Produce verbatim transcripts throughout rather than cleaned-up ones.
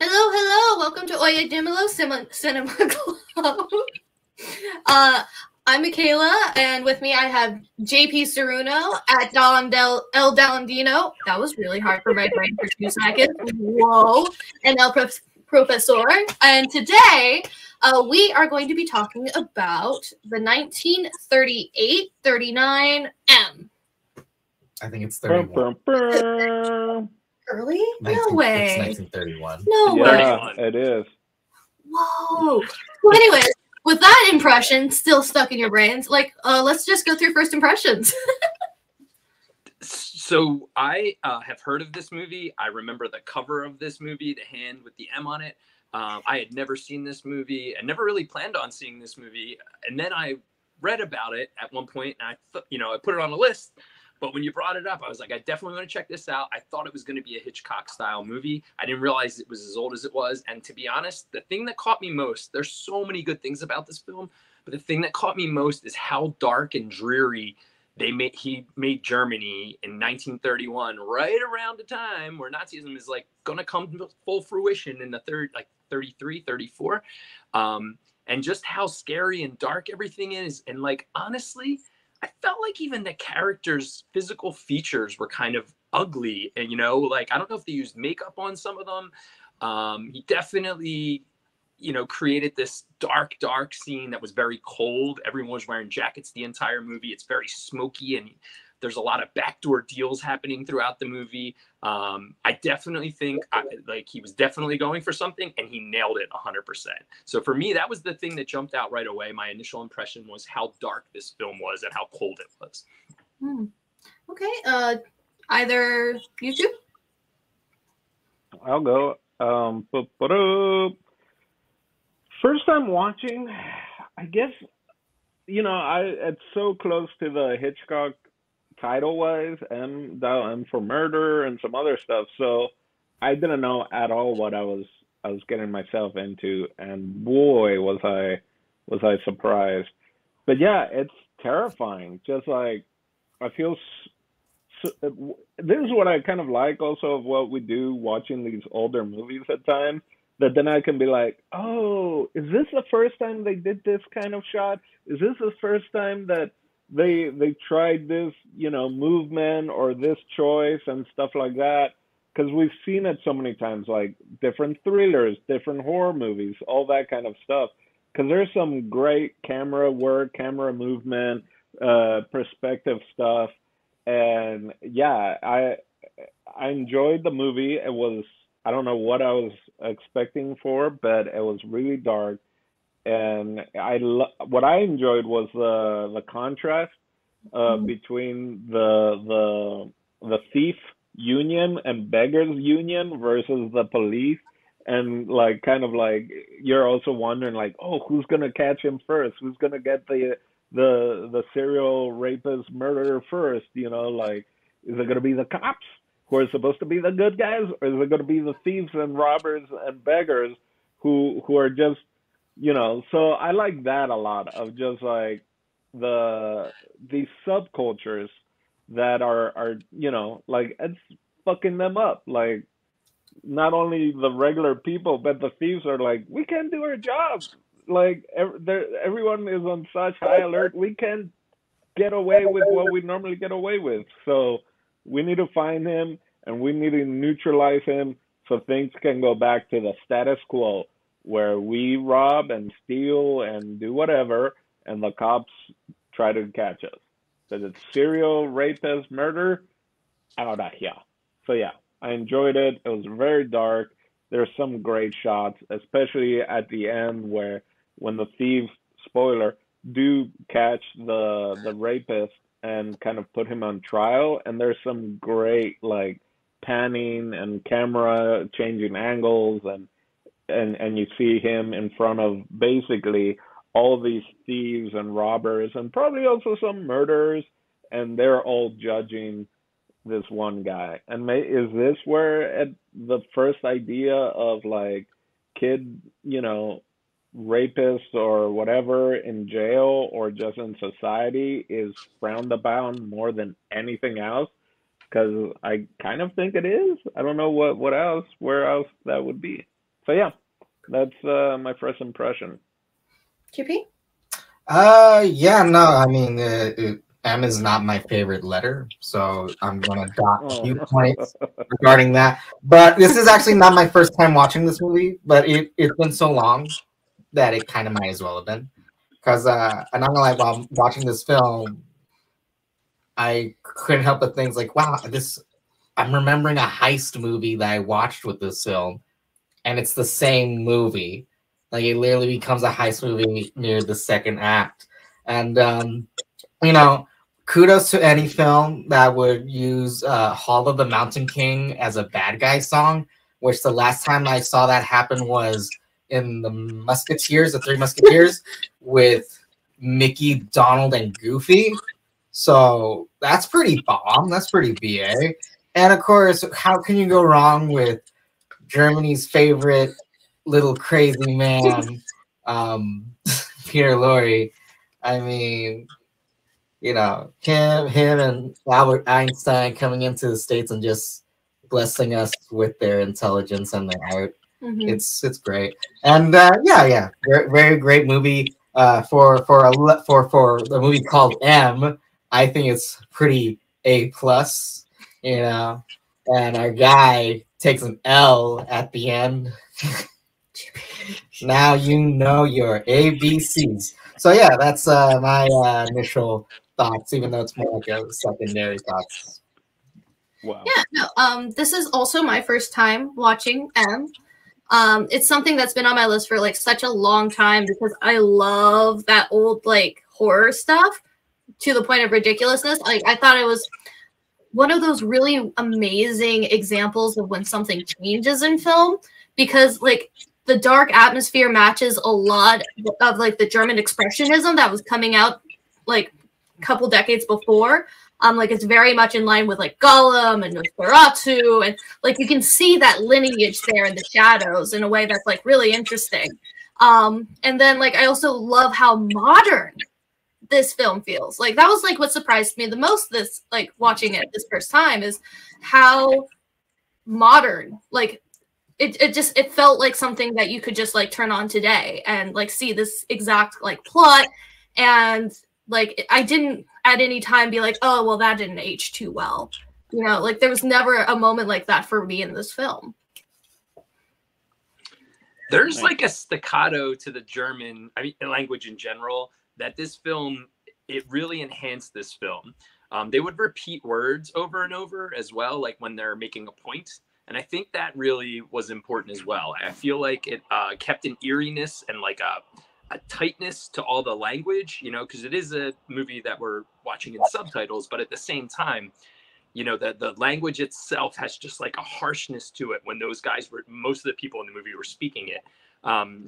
Hello, hello. Welcome to Oye Dimelo Cinema Club. uh, I'm Michaela, and with me I have J P Ceruno at Don Del El Dino. That was really hard for my brain for two seconds. Whoa. And El Profesor. And today uh, we are going to be talking about the nineteen thirty-eight thirty-nine M. I think it's thirty-one. Early? No way. It's nineteen thirty-one. No yeah, way. It is. Whoa. Well, anyways, with that impression still stuck in your brains, like, uh, let's just go through first impressions. So I uh, have heard of this movie. I remember the cover of this movie, the hand with the M on it. Uh, I had never seen this movie. I never really planned on seeing this movie. And then I read about it at one point, and I, th you know, I put it on a list. But when you brought it up, I was like, I definitely want to check this out. I thought it was going to be a Hitchcock-style movie. I didn't realize it was as old as it was. And to be honest, the thing that caught me most, there's so many good things about this film, but the thing that caught me most is how dark and dreary they made, he made Germany in nineteen thirty-one, right around the time where Nazism is like going to come to full fruition in the third, like thirty-three, thirty-four. Um, and just how scary and dark everything is. And like, honestly, I felt like even the characters' physical features were kind of ugly. And, you know, like, I don't know if they used makeup on some of them. Um, he definitely, you know, created this dark, dark scene that was very cold. Everyone was wearing jackets the entire movie. It's very smoky, and there's a lot of backdoor deals happening throughout the movie. Um, I definitely think, I, like, he was definitely going for something, and he nailed it one hundred percent. So for me, that was the thing that jumped out right away. My initial impression was how dark this film was and how cold it was. Hmm. Okay. Uh, either you two? I'll go. Um, first time watching, I guess, you know, I it's so close to the Hitchcock title wise, M, dial M for murder and some other stuff. So I didn't know at all what I was I was getting myself into, and boy was I was I surprised. But yeah, it's terrifying. Just like I feel so, this is what I kind of like also of what we do watching these older movies at times. That then I can be like, oh, is this the first time they did this kind of shot? Is this the first time that They they tried this, you know, movement or this choice and stuff like that? Because we've seen it so many times, like different thrillers, different horror movies, all that kind of stuff. Because there's some great camera work, camera movement, uh, perspective stuff. And yeah, I I enjoyed the movie. It was, I don't know what I was expecting for, but it was really dark. And I lo what I enjoyed was the the contrast uh, between the the the thief union and beggars union versus the police, and like kind of like you're also wondering like, oh, who's gonna catch him first? Who's gonna get the the the serial rapist murderer first? You know, like, is it gonna be the cops who are supposed to be the good guys, or is it gonna be the thieves and robbers and beggars who who are just, you know? So I like that a lot, of just like the these subcultures that are are you know, like, it's fucking them up. Like, not only the regular people, but the thieves are like, we can't do our jobs. Like, every, everyone is on such high alert. We can't get away with what we normally get away with. So we need to find him, and we need to neutralize him so things can go back to the status quo, where we rob and steal and do whatever, and the cops try to catch us. So it's serial rapist murder out of here. So yeah, I enjoyed it. It was very dark. There's some great shots, especially at the end where when the thieves, spoiler, do catch the the rapist and kind of put him on trial. And there's some great like panning and camera changing angles, and And, and you see him in front of basically all these thieves and robbers and probably also some murderers, and they're all judging this one guy. And may, is this where at the first idea of like kid, you know, rapists or whatever in jail or just in society is frowned upon more than anything else? Because I kind of think it is. I don't know what, what else, where else that would be. so yeah, that's uh, my first impression. Q P? Uh, yeah, no, I mean, uh, it, M is not my favorite letter, so I'm gonna dock oh. few points regarding that. But this is actually not my first time watching this movie, but it, it's been so long that it kind of might as well have been. Because uh, I'm not gonna lie, while watching this film, I couldn't help but think, like, wow, this, I'm remembering a heist movie that I watched with this film, and it's the same movie. Like, it literally becomes a heist movie near the second act. And, um, you know, kudos to any film that would use uh, Hall of the Mountain King as a bad guy song, which the last time I saw that happen was in The Musketeers, The Three Musketeers, with Mickey, Donald, and Goofy. So that's pretty bomb. That's pretty B A. And, of course, how can you go wrong with Germany's favorite little crazy man, um, Peter Lorre? I mean, you know, him, him and Albert Einstein coming into the States and just blessing us with their intelligence and their art. Mm-hmm. It's it's great. And, uh, yeah, yeah, very, very great movie. Uh, for for a for for the movie called M, I think it's pretty A plus, you know. And our guy takes an L at the end. Now you know your A B Cs. So yeah, that's uh, my uh, initial thoughts, even though it's more like a secondary thoughts. Wow. Yeah. No. Um. This is also my first time watching M. Um, it's something that's been on my list for like such a long time because I love that old like horror stuff to the point of ridiculousness. Like I thought it was one of those really amazing examples of when something changes in film, because like the dark atmosphere matches a lot of like the German expressionism that was coming out like a couple decades before. Um, like it's very much in line with like Gollum and Nosferatu, and like you can see that lineage there in the shadows in a way that's like really interesting. Um, and then like I also love how modern this film feels. Like that was like what surprised me the most this like watching it this first time is how modern. Like it it just it felt like something that you could just like turn on today and like see this exact like plot. And like I didn't at any time be like, oh, well, that didn't age too well. You know, like there was never a moment like that for me in this film. There's like a staccato to the German I mean, language in general that this film, it really enhanced this film. Um, they would repeat words over and over as well, like when they're making a point. And I think that really was important as well. I feel like it uh, kept an eeriness and like a A tightness to all the language, you know, because it is a movie that we're watching in subtitles, but at the same time, you know, the, the language itself has just like a harshness to it when those guys were, most of the people in the movie were speaking it. Um,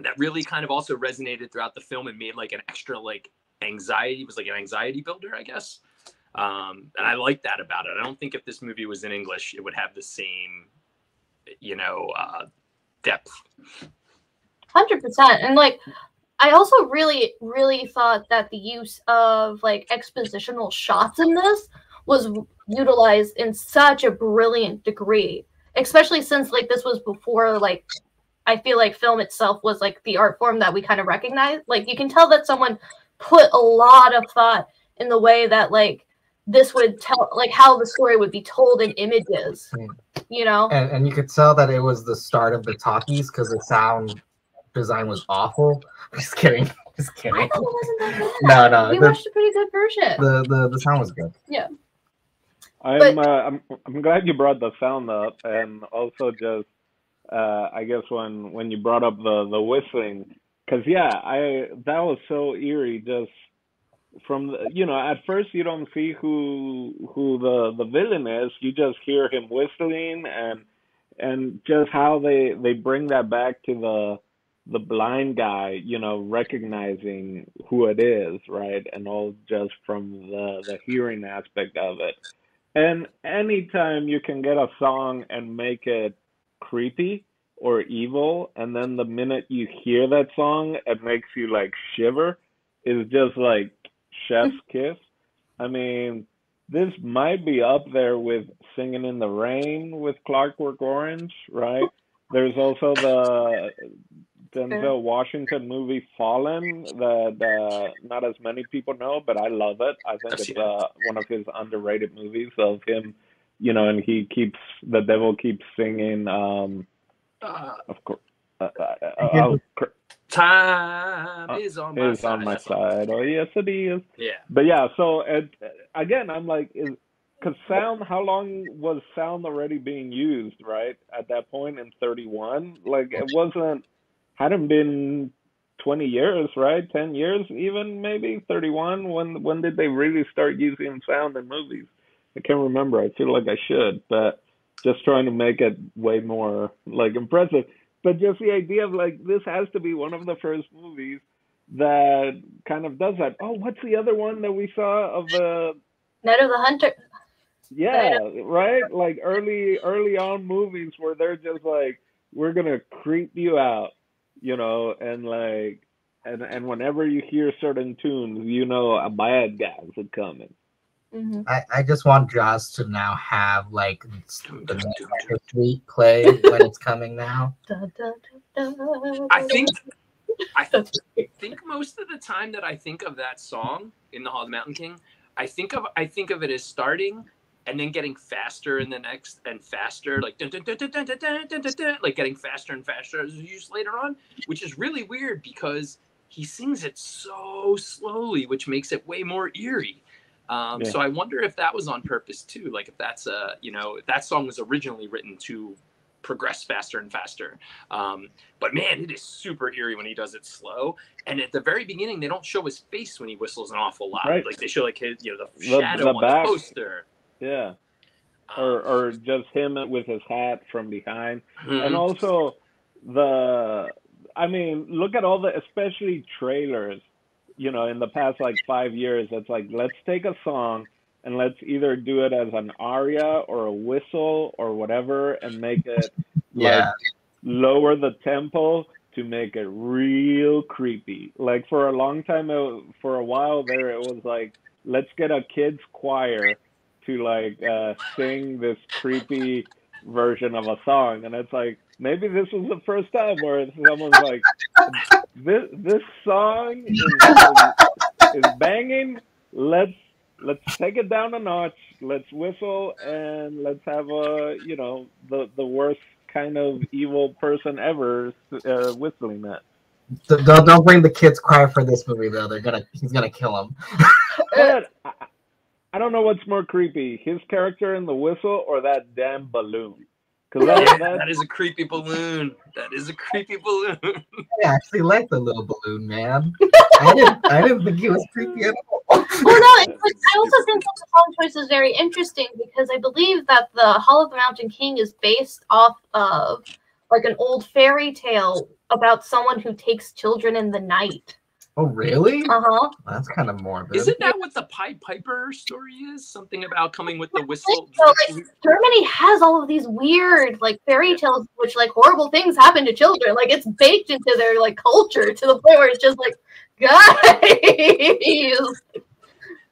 that really kind of also resonated throughout the film and made like an extra like anxiety, it was like an anxiety builder, I guess. Um, and I like that about it. I don't think if this movie was in English, it would have the same, you know, uh, depth. one hundred percent. And like I also really really thought that the use of like expositional shots in this was utilized in such a brilliant degree, especially since like this was before like I feel like film itself was like the art form that we kind of recognize. Like you can tell that someone put a lot of thought in the way that like this would tell, like how the story would be told in images, you know. And, and you could tell that it was the start of the talkies because the sound design was awful. Just kidding. Just kidding. I thought it wasn't that bad. No, no. We the, watched a pretty good version. The the, the sound was good. Yeah. I'm but, uh, I'm I'm glad you brought the sound up, and also just uh, I guess when when you brought up the the whistling, because yeah, I that was so eerie. Just from the, you know, at first you don't see who who the the villain is. You just hear him whistling, and and just how they they bring that back to the the blind guy, you know, recognizing who it is, right? And all just from the, the hearing aspect of it. And anytime you can get a song and make it creepy or evil, and then the minute you hear that song, it makes you like shiver, is just like chef's kiss. I mean, this might be up there with Singing in the Rain with Clockwork Orange, right? There's also the Denzel Washington movie Fallen that uh, not as many people know, but I love it. I think it's uh, one of his underrated movies of him, you know, and he keeps, the devil keeps singing, um, uh, of course. Uh, uh, uh, Time uh, is on my is side. on my side. Oh, yes, it is. Yeah. But yeah, so it, again, I'm like, is, because sound, how long was sound already being used, right? At that point in thirty-one? Like, it wasn't, hadn't been twenty years, right? ten years even, maybe? thirty-one? When, when did they really start using sound in movies? I can't remember. I feel like I should, but just trying to make it way more, like, impressive. But just the idea of, like, this has to be one of the first movies that kind of does that. Oh, what's the other one that we saw of the... Night of the Hunter. Yeah, right? Like, early early on movies where they're just like, we're going to creep you out, you know, and, like, and, and whenever you hear certain tunes, you know, a bad guy's coming. Mm-hmm. I, I just want Jaws to now have, like, the Night Street play when it's coming now. I think, I think most of the time that I think of that song in the Hall of the Mountain King, I think of I think of it as starting and then getting faster in the next and faster, like dun, dun, dun, dun, dun, dun, dun, dun, like getting faster and faster as used later on, which is really weird because he sings it so slowly, which makes it way more eerie. Um, yeah. So I wonder if that was on purpose too. Like if that's a, you know, if that song was originally written to progress faster and faster. Um, but man, it is super eerie when he does it slow. And at the very beginning, they don't show his face when he whistles an awful lot. Right. Like they show like his, you know, the, the shadow the on back. the poster. Yeah. Um, or, or just him with his hat from behind. Mm-hmm. And also the, I mean, look at all the, especially trailers. You know, in the past like five years, it's like, let's take a song and let's either do it as an aria or a whistle or whatever and make it yeah. like lower the tempo to make it real creepy. Like for a long time, it, for a while there, it was like, let's get a kids choir to like uh, sing this creepy version of a song. And it's like, maybe this was the first time where someone's like, this this song is, is, is banging. Let's let's take it down a notch. Let's whistle and let's have a, you know, the the worst kind of evil person ever uh, whistling that. So don't don't bring the kids' choir for this movie though. They're gonna he's gonna kill them. But I, I don't know what's more creepy, his character in the whistle or that damn balloon. That, yeah, that is a creepy balloon. That is a creepy balloon. I actually like the little balloon, man. I didn't, I didn't think it was creepy at all. Well, no, it's like, I also think the song choice is very interesting because I believe that the Hall of the Mountain King is based off of like an old fairy tale about someone who takes children in the night. Oh, really? Uh-huh. That's kind of morbid. Isn't that what the Pied Piper story is? Something about coming with the whistle? So, like, Germany has all of these weird, like, fairy tales, which, like, horrible things happen to children. Like, it's baked into their, like, culture to the point where it's just like, guys!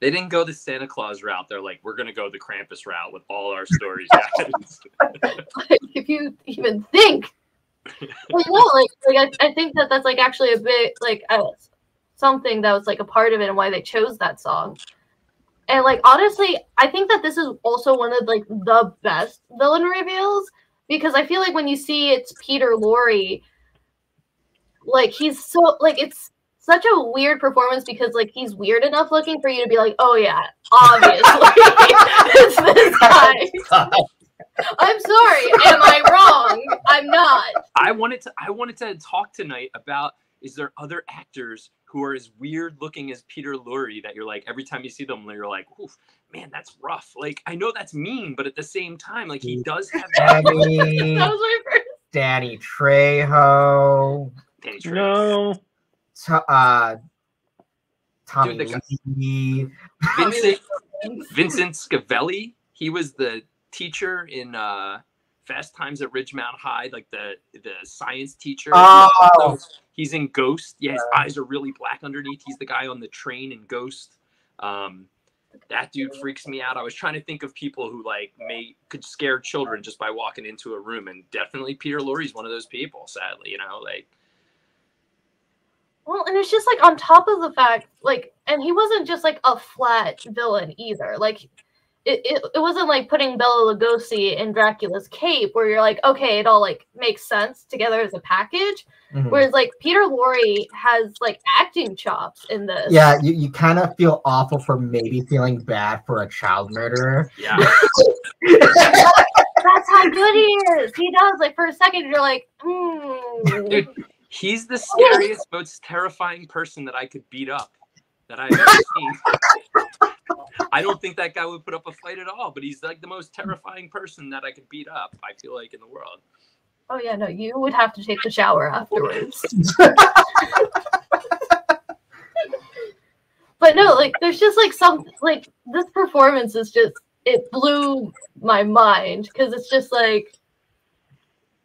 They didn't go the Santa Claus route. They're like, we're going to go the Krampus route with all our stories. Like, if you even think. Well, no, like, like I, I think that that's, like, actually a bit, like, I was, something that was like a part of it and why they chose that song. And like honestly, I think that this is also one of like the best villain reveals because I feel like when you see it's Peter Lorre, like he's so like it's such a weird performance because like he's weird enough looking for you to be like, oh yeah, obviously it's this guy. I'm sorry, am I wrong? I'm not. I wanted to I wanted to talk tonight about is there other actors who are as weird looking as Peter Lorre that you're like, every time you see them, you're like, oof, man, that's rough. Like, I know that's mean, but at the same time, like he does have that. Daddy, that was my first. Danny Trejo. Danny Trejo. No. To, uh, Tommy Dude, Lee. Vincent, Vincent Scavelli. He was the teacher in uh, Fast Times at Ridgemont High, like the, the science teacher. Oh. He's in Ghost. Yeah, his eyes are really black underneath. He's the guy on the train in Ghost. Um, that dude freaks me out. I was trying to think of people who like may could scare children just by walking into a room, and definitely Peter Lorre's one of those people, sadly, you know, like. Well, and it's just like on top of the fact, like, and he wasn't just like a flat villain either. Like, it, it, it wasn't like putting Bela Lugosi in Dracula's cape where you're like, okay, it all like makes sense together as a package. Mm-hmm. Whereas like Peter Lorre has like acting chops in this. Yeah, you, you kind of feel awful for maybe feeling bad for a child murderer. Yeah. that's, that's how good he is. He does, like, for a second you're like, hmm. Dude, he's the scariest, most terrifying person that I could beat up that I've ever seen. I don't think that guy would put up a fight at all, but he's like the most terrifying person that I could beat up, I feel like, in the world. Oh, yeah, no, you would have to take the shower afterwards. But no, like, there's just like some, like, this performance is just, it blew my mind, because it's just like,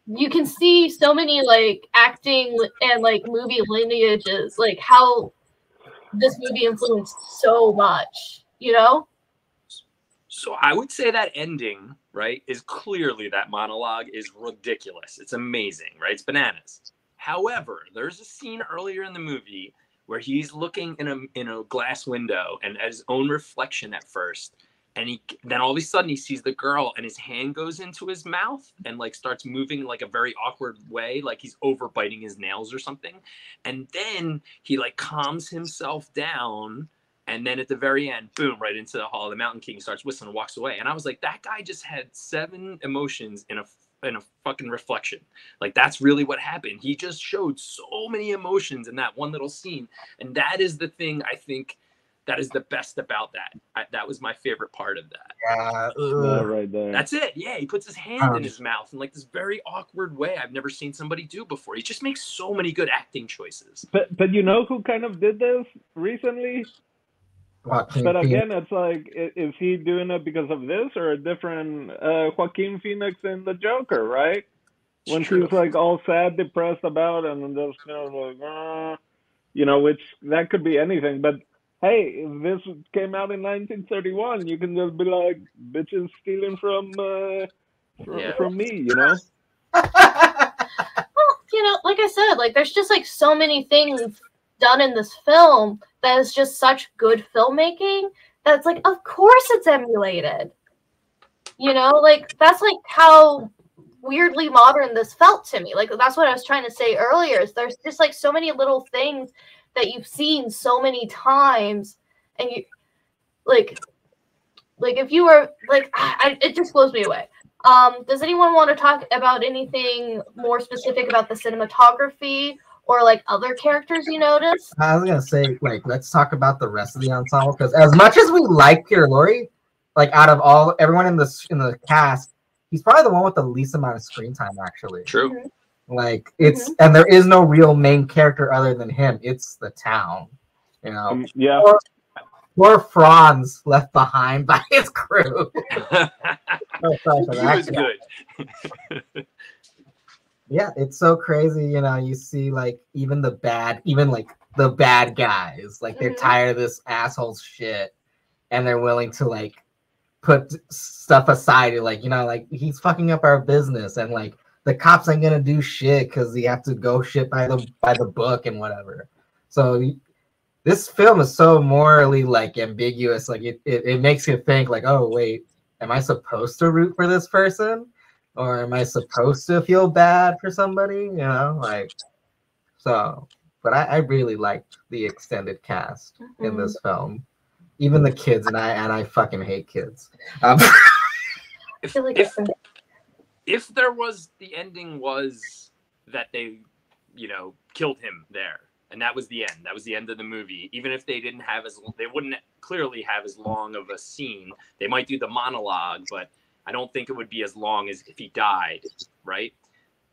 you can see so many like acting and like movie lineages, like how this movie influenced so much, you know? So I would say that ending, right, is clearly, that monologue is ridiculous. It's amazing, right? It's bananas. However, there's a scene earlier in the movie where he's looking in a, in a glass window and at his own reflection at first. And he, then all of a sudden he sees the girl and his hand goes into his mouth and like starts moving like a very awkward way. Like he's over biting his nails or something. And then he like calms himself down. And then at the very end, boom, right into the Hall of the Mountain King, starts whistling and walks away. And I was like, that guy just had seven emotions in a, in a fucking reflection. Like that's really what happened. He just showed so many emotions in that one little scene. And that is the thing I think that is the best about that. I, that was my favorite part of that. Yeah, uh, right there. That's it. Yeah, he puts his hand um, in his mouth in like this very awkward way I've never seen somebody do before. He just makes so many good acting choices. But but you know who kind of did this recently? Joaquin but again, Phoenix. It's like, is he doing it because of this or a different uh, Joaquin Phoenix in The Joker, right? It's when true. She's like all sad, depressed about it, and just you know, like, ah, you know, which that could be anything, but. Hey, this came out in nineteen thirty-one. You can just be like, bitches stealing from uh, from, yeah. from me, you know? Well, you know, like I said, like there's just like so many things done in this film that is just such good filmmaking that's like, of course it's emulated. You know, like that's like how weirdly modern this felt to me. Like that's what I was trying to say earlier, is there's just like so many little things that you've seen so many times, and you like like if you were like I, it just blows me away. Um does anyone want to talk about anything more specific about the cinematography or like other characters you noticed? I was gonna say, like, let's talk about the rest of the ensemble, because as much as we like Peter Lorre, like out of all everyone in the in the cast, he's probably the one with the least amount of screen time, actually. True. Mm-hmm. Like it's mm-hmm. and there is no real main character other than him. It's the town, you know. Um, yeah. Poor, poor Franz left behind by his crew. Oh, sorry for that. Good. Yeah, it's so crazy. You know, you see like even the bad, even like the bad guys, like they're mm-hmm. tired of this asshole's shit, and they're willing to like put stuff aside. You're like, you know, like he's fucking up our business, and like. The cops ain't gonna do shit because you have to go shit by the by the book and whatever. So this film is so morally like ambiguous. Like it, it, it makes you think like, oh wait, am I supposed to root for this person, or am I supposed to feel bad for somebody? You know, like so. But I, I really liked the extended cast mm-hmm. in this film, even the kids, and I and I fucking hate kids. Um, I feel like it's If there was, the ending was that they, you know, killed him there. And that was the end. That was the end of the movie. Even if they didn't have as, they wouldn't clearly have as long of a scene. They might do the monologue, but I don't think it would be as long as if he died, right?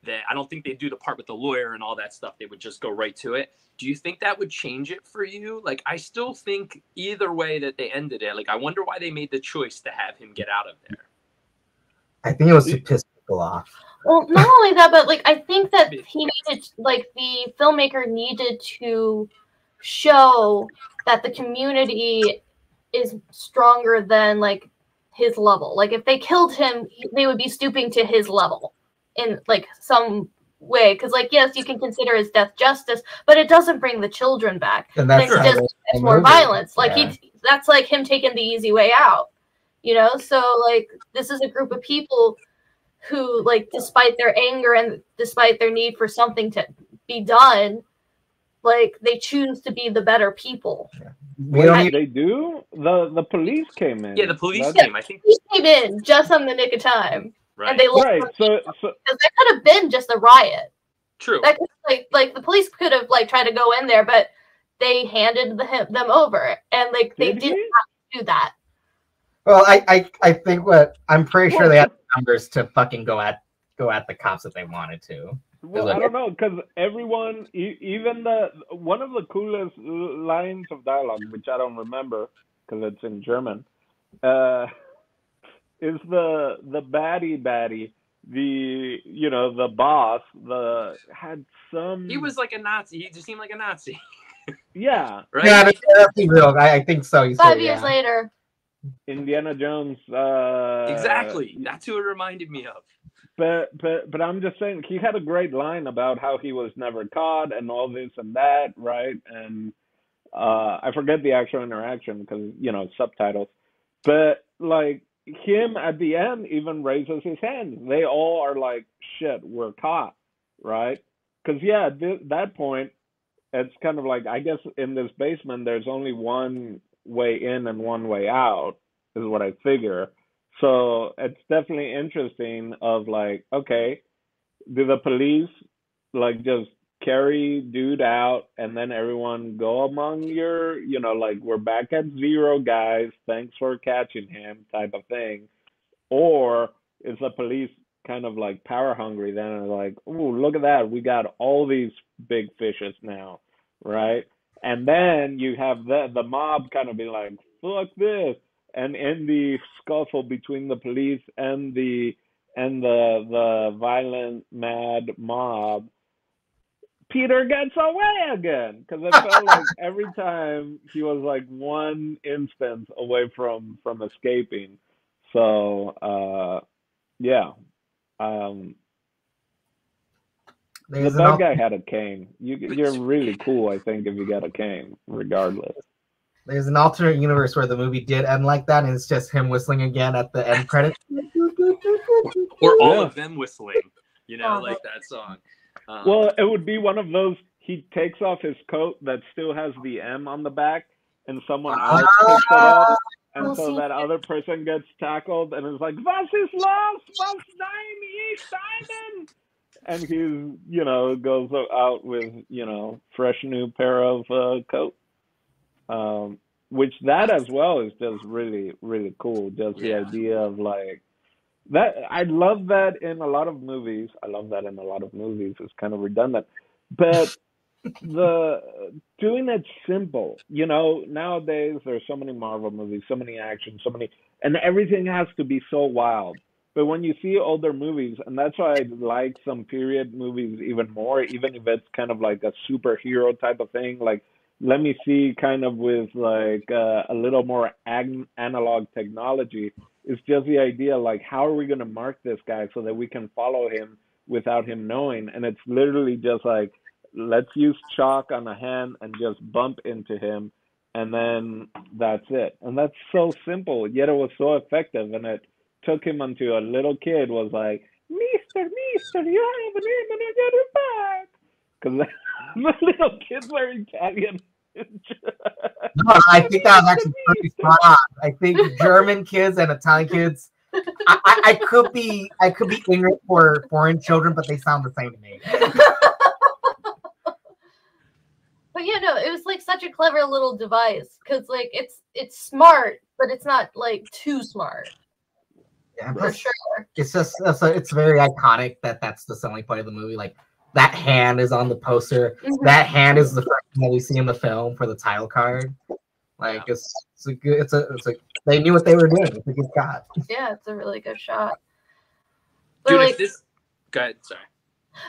They, I don't think they'd do the part with the lawyer and all that stuff. They would just go right to it. Do you think that would change it for you? Like, I still think either way that they ended it. Like, I wonder why they made the choice to have him get out of there. I think it was to piss off. Well, not only that, but like I think that he needed, like the filmmaker needed to show that the community is stronger than like his level. Like if they killed him, they would be stooping to his level in like some way. Because like, yes, you can consider his death justice, but it doesn't bring the children back. And that's it's just it's more violence. Like yeah. he, that's like him taking the easy way out. You know, so like this is a group of people who like, despite their anger and despite their need for something to be done, like they choose to to be the better people. We don't I, they do. The the police came in. Yeah, the police That's, came. I think police came in just on the nick of time, right. and they looked right. So, so that could have been just a riot. True. That could, like like the police could have like tried to go in there, but they handed the, them over, and like they Did didn't have to do that. Well, I I I think what I'm pretty well, sure they had the numbers to fucking go at go at the cops if they wanted to. Well, I don't know, because everyone, e even the one of the coolest lines of dialogue, which I don't remember because it's in German, uh, is the the baddie baddie, the you know the boss, the had some. He was like a Nazi. He just seemed like a Nazi. Yeah, right. Yeah, that's real. I, I think so. Five years yeah. later. Indiana Jones. Uh, exactly. That's who it reminded me of. But, but but I'm just saying, he had a great line about how he was never caught and all this and that, right? And uh, I forget the actual interaction because, you know, subtitles. But, like, him at the end even raises his hand. They all are like, shit, we're caught, right? Because, yeah, th that point, it's kind of like, I guess in this basement, there's only one way in and one way out is what I figure. So it's definitely interesting of like, okay, do the police like just carry dude out and then everyone go among your, you know, like we're back at zero guys, thanks for catching him type of thing. Or is the police kind of like power hungry then and like, ooh, look at that. We got all these big fishes now, right? And then you have the, the mob kind of be like, fuck this. And in the scuffle between the police and the and the the violent mad mob, Peter gets away again because it felt like every time he was like one instance away from from escaping. So uh, yeah, um, the bad guy had a cane. You, you're really cool, I think, if you got a cane, regardless. There's an alternate universe where the movie did end like that, and it's just him whistling again at the end credits. Or all of them whistling, you know, like that song. Um, well, it would be one of those, he takes off his coat that still has the M on the back, and someone else picks it up, and so that other person gets tackled, and it's like, was ist los? Was nein, ich seinen? And he's, you know, goes out with, you know, fresh new pair of uh, coats. Um, which that as well is just really, really cool. Just yeah. the idea of like that. I love that in a lot of movies. I love that in a lot of movies. It's kind of redundant, but the doing it simple, you know, nowadays there's so many Marvel movies, so many action, so many, and everything has to be so wild. But when you see older movies, and that's why I like some period movies even more, even if it's kind of like a superhero type of thing, like, let me see kind of with like uh, a little more ag analog technology. It's just the idea like, how are we going to mark this guy so that we can follow him without him knowing? And it's literally just like, let's use chalk on a hand and just bump into him. And then that's it. And that's so simple, yet it was so effective. And it took him until a little kid was like, Mister, Mister, you have a name and I got it back. Because the little kids were Italian. No, I think that was actually pretty spot on. I think German kids and Italian kids. I, I, I could be, I could be English for foreign children, but they sound the same to me. But you know, it was like such a clever little device because, like, it's it's smart, but it's not like too smart. Yeah, for sure. It's just so it's very iconic that that's the selling point of the movie, like. That hand is on the poster. Mm-hmm. That hand is the first thing that we see in the film for the title card. Like, yeah. it's, it's a good, it's a, it's a, they knew what they were doing. It's a good shot. Yeah, it's a really good shot. But dude, like, if this, go ahead, sorry.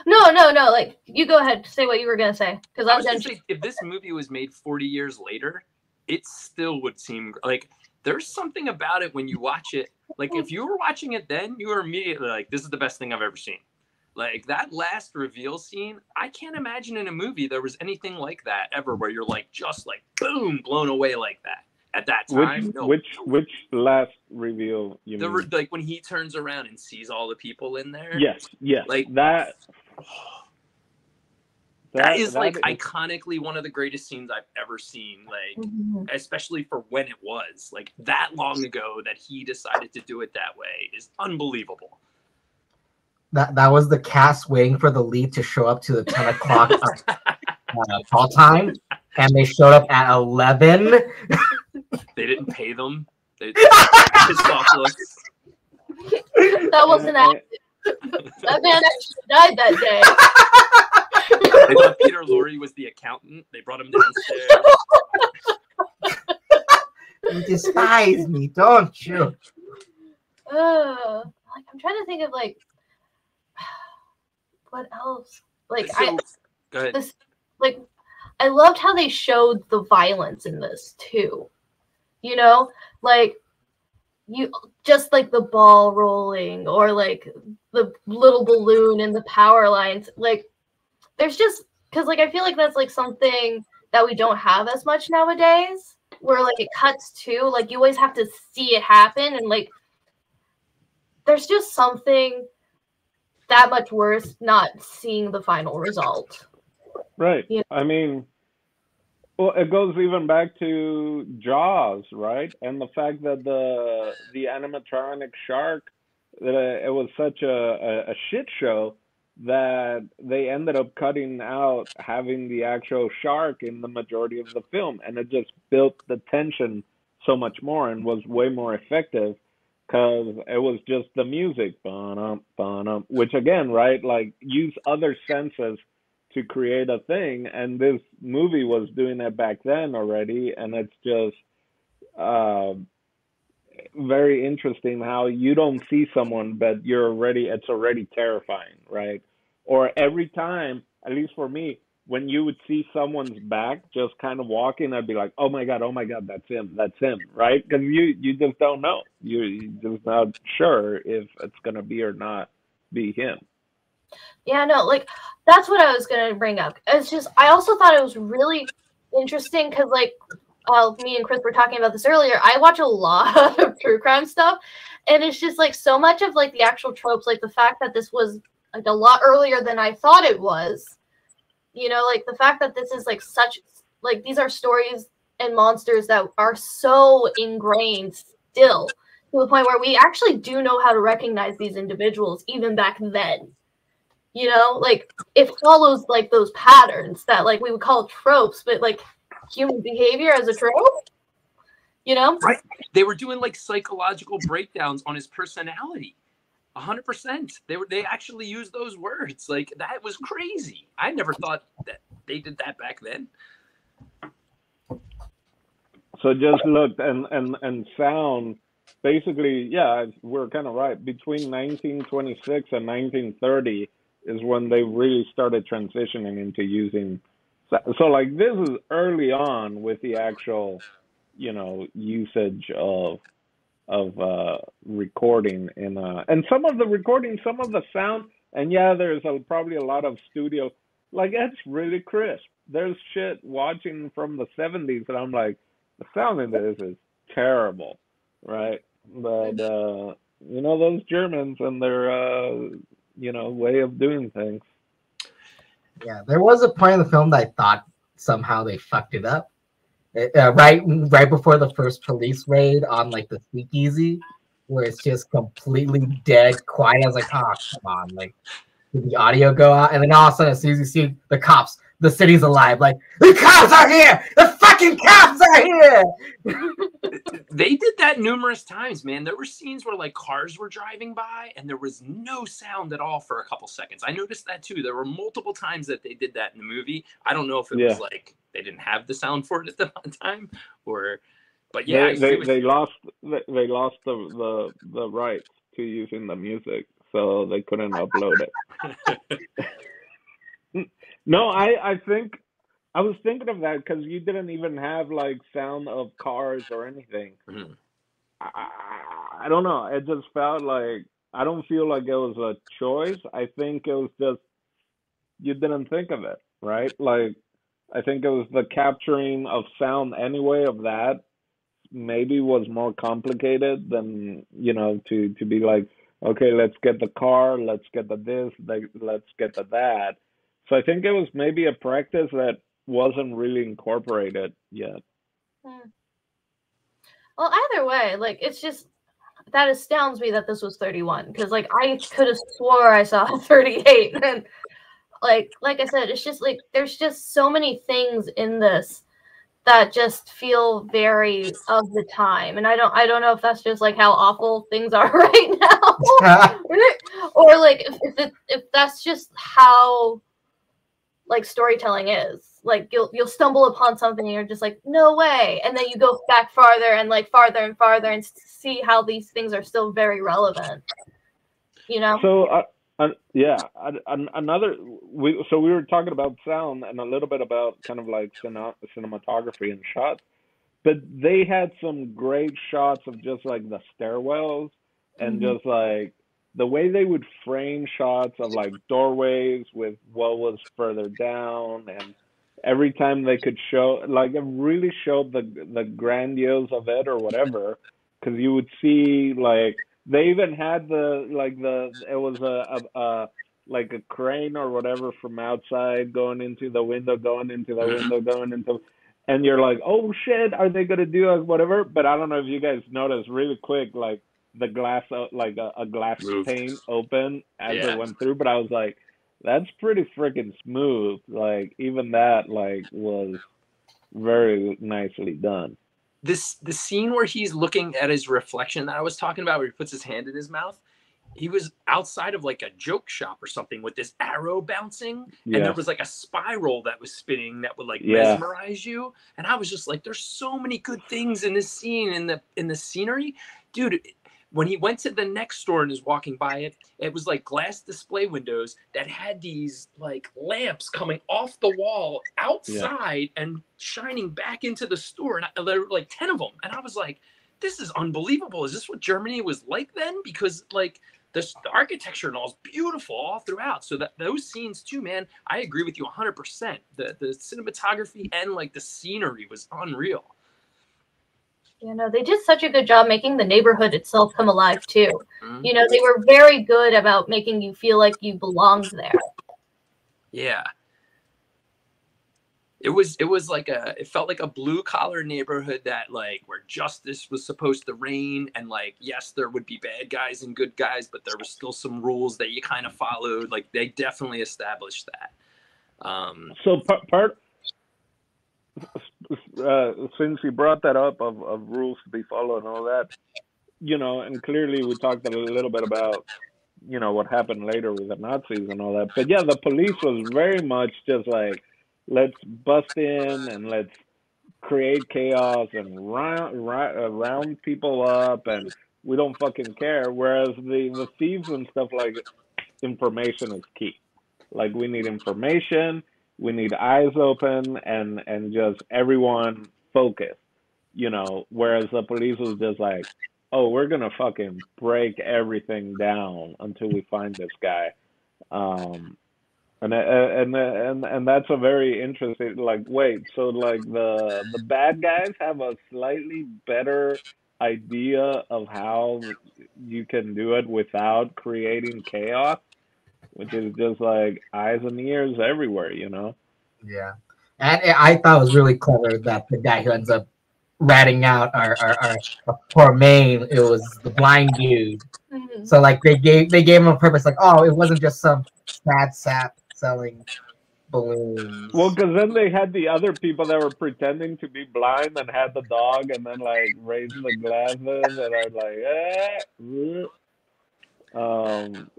No, no, no, like, you go ahead, say what you were going to say. Because I was going to say, if this movie was made forty years later, it still would seem like there's something about it when you watch it. Like if you were watching it then, you were immediately like, this is the best thing I've ever seen. Like that last reveal scene, I can't imagine in a movie there was anything like that ever, where you're like just like boom, blown away like that at that time. Which no. which, which last reveal? You the, mean? Like when he turns around and sees all the people in there. Yes, yes. Like that. Oh, that, that is that like is... iconically one of the greatest scenes I've ever seen. Like mm-hmm. especially for when it was like that long ago that he decided to do it that way is unbelievable. That that was the cast waiting for the lead to show up to the ten o'clock uh, call time, and they showed up at eleven. They didn't pay them. They, they that wasn't active. That man actually died that day. They thought Peter Lorre was the accountant. They brought him downstairs. You despise me, don't you? Uh, like I'm trying to think of like. What else? Like so, I, go ahead. This, like I loved how they showed the violence in this too. You know, like you just like the ball rolling or like the little balloon and the power lines. Like there's just because like I feel like that's like something that we don't have as much nowadays. Where like it cuts to like you always have to see it happen and like there's just something. That much worse not seeing the final result. Right. You know? I mean, well, it goes even back to Jaws, right? And the fact that the the animatronic shark, that it was such a, a, a shit show that they ended up cutting out having the actual shark in the majority of the film. And it just built the tension so much more and was way more effective. Because it was just the music, ba-dum, ba-dum, which again, right, like use other senses to create a thing. And this movie was doing that back then already. And it's just uh, very interesting how you don't see someone, but you're already, it's already terrifying, right? Or every time, at least for me, when you would see someone's back just kind of walking, I'd be like, oh my God, oh my God, that's him, that's him, right? Because you, you just don't know. You're, you're just not sure if it's going to be or not be him. Yeah, no, like, that's what I was going to bring up. It's just, I also thought it was really interesting because, like, uh, me and Chris were talking about this earlier. I watch a lot of true crime stuff, and it's just, like, so much of, like, the actual tropes, like, the fact that this was, like, a lot earlier than I thought it was. You know, like the fact that this is like such, like these are stories and monsters that are so ingrained still to the point where we actually do know how to recognize these individuals even back then. You know, like it follows like those patterns that like we would call tropes, but like human behavior as a trope, you know? Right. They were doing like psychological breakdowns on his personality. A hundred percent. They were. They actually used those words. Like that was crazy. I never thought that they did that back then. So just look and and and sound. Basically, yeah, we're kind of right. Between nineteen twenty-six and nineteen thirty is when they really started transitioning into using. So, so like this is early on with the actual, you know, usage of. of uh recording in uh and some of the recording, some of the sound, and yeah, there's a, probably a lot of studio, like it's really crisp. There's shit watching from the seventies and I'm like, the sound in this is terrible, right? But uh you know, those Germans and their uh you know, way of doing things. Yeah, there was a point in the film that I thought somehow they fucked it up. Uh, right, right before the first police raid on like the speakeasy, where it's just completely dead, quiet. I was like, "Oh, come on!" Like, did the audio go out? And then all of a sudden, as soon as you see the cops, the city's alive. Like, the cops are here! The fucking cops are here! They did that numerous times, man. There were scenes where like cars were driving by, and there was no sound at all for a couple seconds. I noticed that too. There were multiple times that they did that in the movie. I don't know if it yeah. was like. They didn't have the sound for it at the time, or, but yeah, they, they, they lost they lost the the the right to using the music, so they couldn't upload it. No, I I think I was thinking of that because you didn't even have like sound of cars or anything. Mm-hmm. I, I don't know. It just felt like, I don't feel like it was a choice. I think it was just, you didn't think of it, right? Like, I think it was the capturing of sound anyway of that maybe was more complicated than, you know, to, to be like, okay, let's get the car, let's get the this, let's get the that. So I think it was maybe a practice that wasn't really incorporated yet. Hmm. Well, either way, like, it's just, that astounds me that this was thirty-one, because, like, I could have swore I saw thirty-eight. And, like, like I said, it's just, like, there's just so many things in this that just feel very of the time. And I don't, I don't know if that's just, like, how awful things are right now. Or, like, if, if, it, if that's just how, like, storytelling is. Like, you'll you'll stumble upon something and you're just like, no way. And then you go back farther and like farther and farther and see how these things are still very relevant, you know? So, uh, uh, yeah, uh, another, we, so we were talking about sound and a little bit about kind of like cine cinematography and shots, but they had some great shots of just like the stairwells and mm-hmm. just like the way they would frame shots of like doorways with what was further down, and every time they could show, like, it really showed the the grandiose of it or whatever, because you would see, like, they even had the, like, the, it was a, a, a, like, a crane or whatever from outside going into the window, going into the window, going into, and you're like, oh, shit, are they going to do a whatever? But I don't know if you guys noticed really quick, like, the glass, like, a, a glass Roof. pane open as yeah. it went through, but I was like, that's pretty freaking smooth. Like, even that, like, was very nicely done. This the scene where he's looking at his reflection that I was talking about, where he puts his hand in his mouth. He was outside of like a joke shop or something with this arrow bouncing, yeah. and there was like a spiral that was spinning that would like yeah. mesmerize you. And I was just like, there's so many good things in this scene, in the in the scenery, dude. When he went to the next store and is walking by it, it was like glass display windows that had these like lamps coming off the wall outside yeah. and shining back into the store. And there were like ten of them. And I was like, this is unbelievable. Is this what Germany was like then? Because like the, the architecture and all is beautiful all throughout. So that those scenes too, man, I agree with you one hundred percent. The, the cinematography and like the scenery was unreal. You know, they did such a good job making the neighborhood itself come alive, too. Mm-hmm. You know, they were very good about making you feel like you belonged there. Yeah. It was, it was like a, it felt like a blue-collar neighborhood that, like, where justice was supposed to reign. And, like, yes, there would be bad guys and good guys, but there was still some rules that you kind of followed. Like, they definitely established that. Um, so, part... part Uh, since you brought that up of, of rules to be followed and all that, you know, and clearly we talked a little bit about, you know, what happened later with the Nazis and all that. But yeah, the police was very much just like, let's bust in and let's create chaos and round, round, round people up and we don't fucking care. Whereas the, the thieves and stuff, like, information is key. Like, we need information. We need eyes open and, and just everyone focused, you know, whereas the police was just like, oh, we're going to fucking break everything down until we find this guy. Um, and, and, and, and that's a very interesting, like, wait, so like the, the bad guys have a slightly better idea of how you can do it without creating chaos? Which is just like eyes and ears everywhere, you know? Yeah. And I thought it was really clever that the guy who ends up ratting out our, our, our, our poor Maine, it was the blind dude. Mm-hmm. So like they gave they gave him a purpose, like, oh, it wasn't just some sad sap selling balloons. Well, because then they had the other people that were pretending to be blind and had the dog and then like raised the glasses and I was like, eh. Mm. Um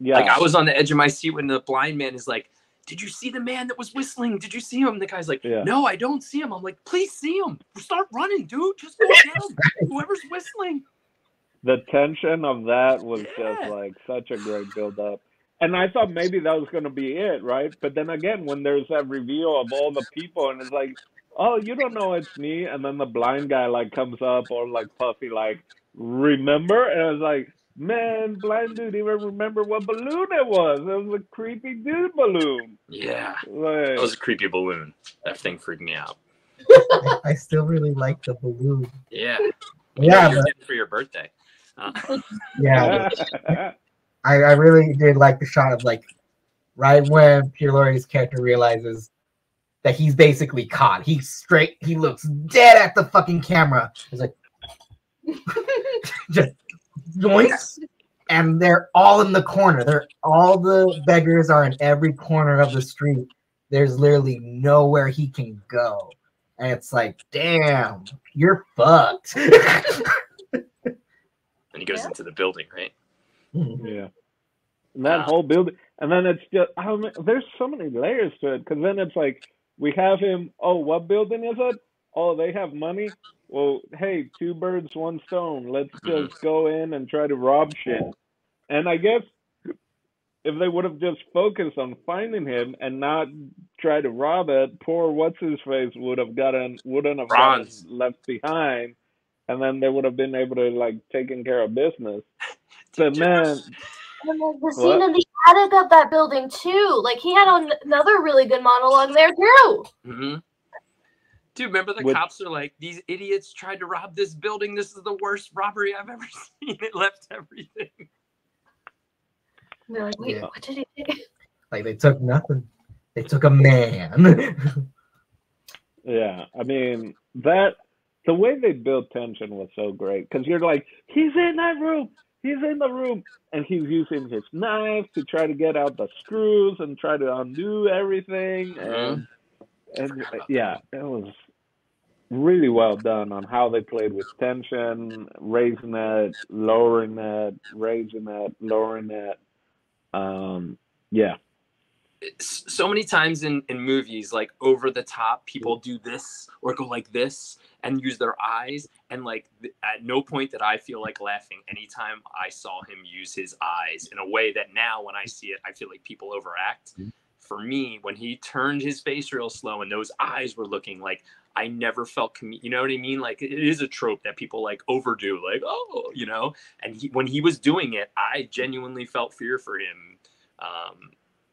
Yeah. Like, I was on the edge of my seat when the blind man is like, did you see the man that was whistling? Did you see him? The guy's like, yeah. no, I don't see him. I'm like, please see him. Start running, dude. Just go down. Whoever's whistling. The tension of that was yeah. just, like, such a great build-up. And I thought maybe that was going to be it, right? But then again, when there's that reveal of all the people, and it's like, oh, you don't know it's me. And then the blind guy, like, comes up, or, like, Puffy, like, remember? And I was like, man, blind dude even remember what balloon it was. It was a creepy dude balloon. Yeah. Like, it was a creepy balloon. That thing freaked me out. I still really like the balloon. Yeah. Yeah. You but... for your birthday. Uh. Yeah. I, I really did like the shot of, like, right when Peter Lorre's character realizes that he's basically caught. He's straight, he looks dead at the fucking camera. He's like, just joints, and they're all in the corner. They're all the beggars are in every corner of the street. There's literally nowhere he can go. And it's like, damn, you're fucked. And he goes yeah. into the building, right? Yeah. And that wow. whole building. And then it's just, I mean, there's so many layers to it. Because then it's like, we have him, oh, what building is it? Oh, they have money? Well, hey, two birds, one stone. Let's just go in and try to rob shit. And I guess if they would have just focused on finding him and not try to rob it, poor what's-his-face would have gotten, wouldn't have gotten left behind. And then they would have been able to, like, taking care of business. But, man... And the, the scene in the attic of that building, too. Like, he had on another really good monologue there, too. Mm-hmm. Dude, remember the With, cops are like, these idiots tried to rob this building. This is the worst robbery I've ever seen. It left everything. And they're like, wait, yeah. what did he do? Like, they took nothing. They took a man. Yeah, I mean, that... The way they built tension was so great. Because you're like, he's in that room. He's in the room, and he's using his knife to try to get out the screws and try to undo everything. And, mm-hmm. and yeah, it was really well done on how they played with tension, raising it, lowering it, raising it, lowering it. Um, yeah. So many times in, in movies, like, over the top, people do this or go like this and use their eyes. And, like, th at no point did I feel like laughing anytime I saw him use his eyes in a way that now when I see it, I feel like people overact. Mm-hmm. For me, when he turned his face real slow and those eyes were looking, like, I never felt, com you know what I mean? Like, it is a trope that people, like, overdo, like, oh, you know? And he, when he was doing it, I genuinely felt fear for him. Um,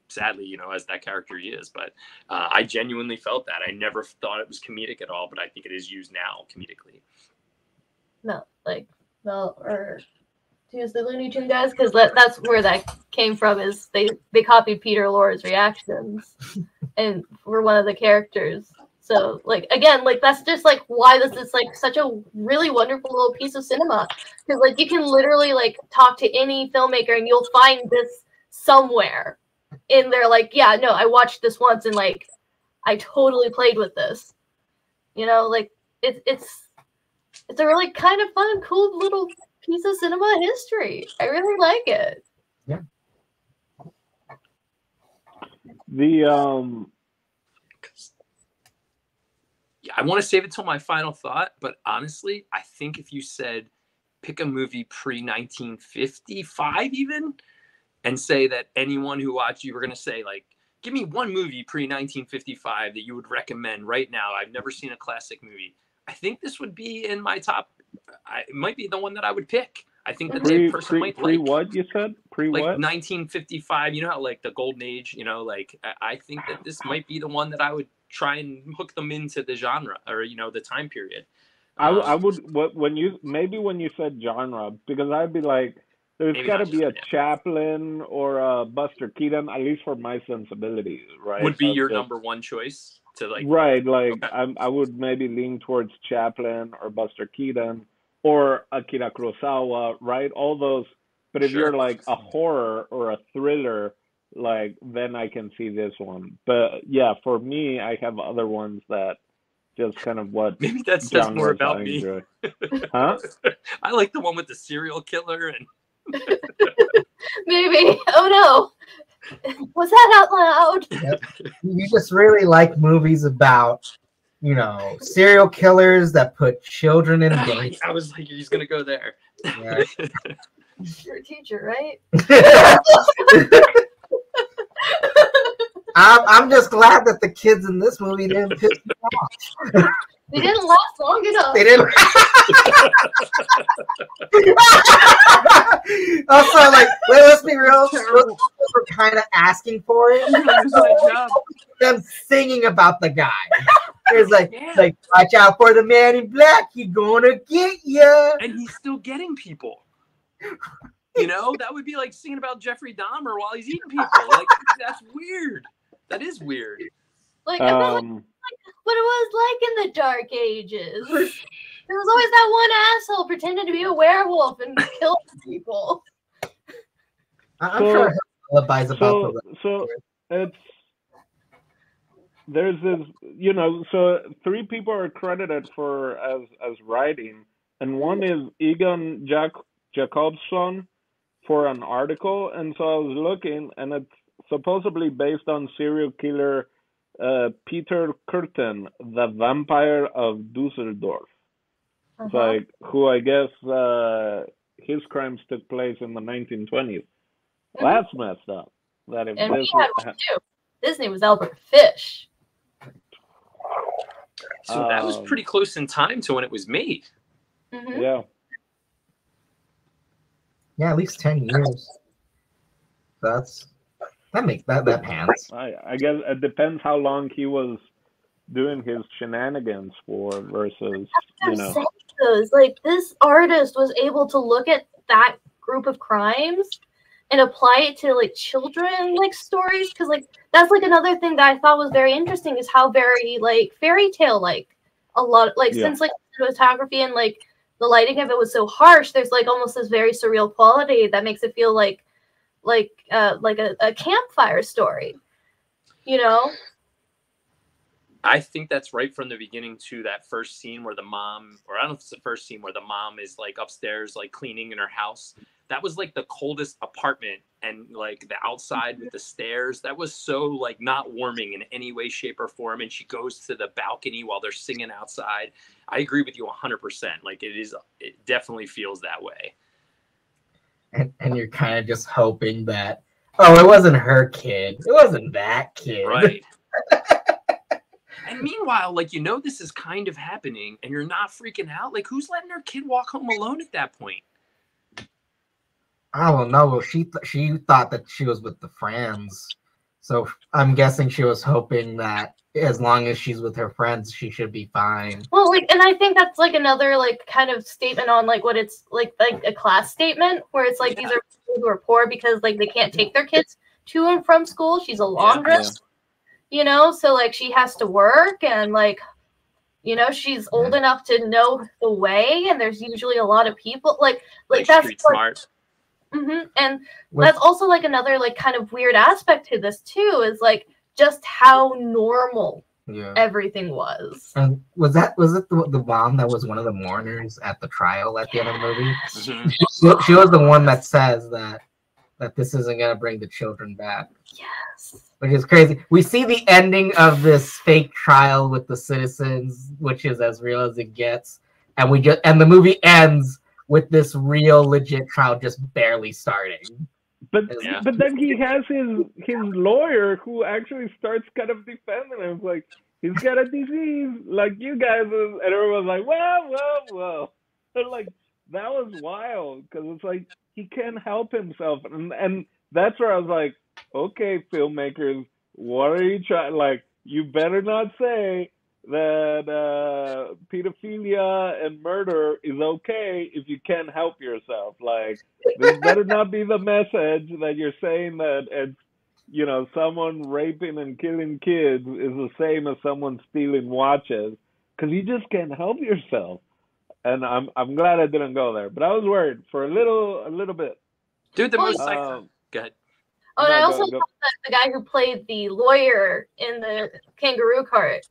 Sadly, you know, as that character he is, but uh, I genuinely felt that. I never thought it was comedic at all, but I think it is used now comedically. No, like, well, or to use the Looney Tunes guys, because that, that's where that came from. Is they they copied Peter Lorre's reactions, and were one of the characters. So, like, again, like, that's just like why this is like such a really wonderful little piece of cinema, because, like, you can literally, like, talk to any filmmaker and you'll find this somewhere. And they're like, yeah, no, I watched this once and, like, I totally played with this. You know, like, it, it's it's a really kind of fun, cool little piece of cinema history. I really like it. Yeah. The, um... Yeah, I want to save it till my final thought, but honestly, I think if you said pick a movie pre nineteen fifty-five even... and say that anyone who watched you were going to say, like, give me one movie pre nineteen fifty-five that you would recommend right now. I've never seen a classic movie. I think this would be in my top. I, it might be the one that I would pick. I think that pre, that person pre, might pre like. Pre what you said? Pre like what? nineteen fifty-five. You know how, like, the Golden Age, you know, like, I, I think that this might be the one that I would try and hook them into the genre or, you know, the time period. Um, I, I would, when you, maybe when you said genre, because I'd be like, there's got to be a yeah. Chaplin or a Buster Keaton, at least for my sensibilities, right? Would be That's your just, number one choice to like. Right, like okay. I'm, I would maybe lean towards Chaplin or Buster Keaton or Akira Kurosawa, right? All those. But if sure. you're like a horror or a thriller, like then I can see this one. But yeah, for me, I have other ones that. Just kind of what maybe that says more about me. Huh? I like the one with the serial killer and. Maybe. Oh no! Was that out loud? Yep. You just really like movies about, you know, serial killers that put children in danger. I was like, you're just gonna go there. Yeah. You're a teacher, right? I'm, I'm just glad that the kids in this movie didn't piss me off. They didn't last long enough. They didn't. Also, like, let's be real. We're kind of asking for it. So, them singing about the guy. It's like, yeah. like, watch out for the man in black. He gonna get you. And he's still getting people. You know, that would be like singing about Jeffrey Dahmer while he's eating people. Like, that's weird. That is weird. Like, about um, like what it was like in the Dark Ages. There was always that one asshole pretending to be a werewolf and killing people. I'm so, sure about so, the so it's there's this, you know, so three people are credited for as as writing, and one is Egon Jack Jacobson for an article, and so I was looking, and it's supposedly based on serial killer uh, Peter Curtin, the vampire of Dusseldorf, uh-huh. like who I guess uh, his crimes took place in the nineteen twenties. Well, that's messed up. That if and Disney, we had one too. Disney was Albert Fish. So um, that was pretty close in time to when it was made. Mm-hmm. Yeah. Yeah, at least ten years. That's that makes that that pans. I, I guess it depends how long he was doing his shenanigans for versus you know. Like this artist was able to look at that group of crimes and apply it to like children like stories, because like that's like another thing that I thought was very interesting is how very like fairy tale like a lot like yeah. since like cinematography and like the lighting of it was so harsh, there's like almost this very surreal quality that makes it feel like like uh like a, a campfire story, you know. I think that's right from the beginning too. That first scene where the mom, or I don't know if it's the first scene where the mom is like upstairs like cleaning in her house, that was like the coldest apartment, and like the outside with the stairs, that was so like not warming in any way, shape, or form. And she goes to the balcony while they're singing outside. I agree with you one hundred percent. Like it is, it definitely feels that way. And, and you're kind of just hoping that, oh, it wasn't her kid. It wasn't that kid. Right. And meanwhile, like, you know, this is kind of happening and you're not freaking out. Like, who's letting her kid walk home alone at that point? I don't know. She th she thought that she was with the friends, so I'm guessing she was hoping that as long as she's with her friends, she should be fine. Well, like, and I think that's like another like kind of statement on like what it's like like a class statement where it's like yeah. these are people who are poor because like they can't take their kids to and from school. She's a laundress, yeah. you know, so like she has to work and like. You know, she's old yeah. enough to know the way, and there's usually a lot of people like like, like that's street like, smart. Mm-hmm. And with, that's also like another like kind of weird aspect to this too is like just how normal yeah. everything was. And was that was it the, the mom that was one of the mourners at the trial at the yeah. end of the movie? Mm-hmm. she, she was the one that says that that this isn't gonna bring the children back. Yes. Which is crazy. We see the ending of this fake trial with the citizens, which is as real as it gets, and we just and the movie ends with this real legit trial just barely starting. But yeah. but then he has his his lawyer who actually starts kind of defending him, like he's got a disease, like you guys, and everyone's like, whoa, whoa, whoa. They're like, that was wild, because it's like he can't help himself, and and that's where I was like, okay, filmmakers, what are you trying? Like, you better not say that uh, pedophilia and murder is okay if you can't help yourself. Like, this better not be the message that you're saying that it's, you know, someone raping and killing kids is the same as someone stealing watches, because you just can't help yourself. And I'm I'm glad I didn't go there, but I was worried for a little a little bit. Dude, the most um, go ahead. Oh, and no, I also love that the guy who played the lawyer in the kangaroo cart.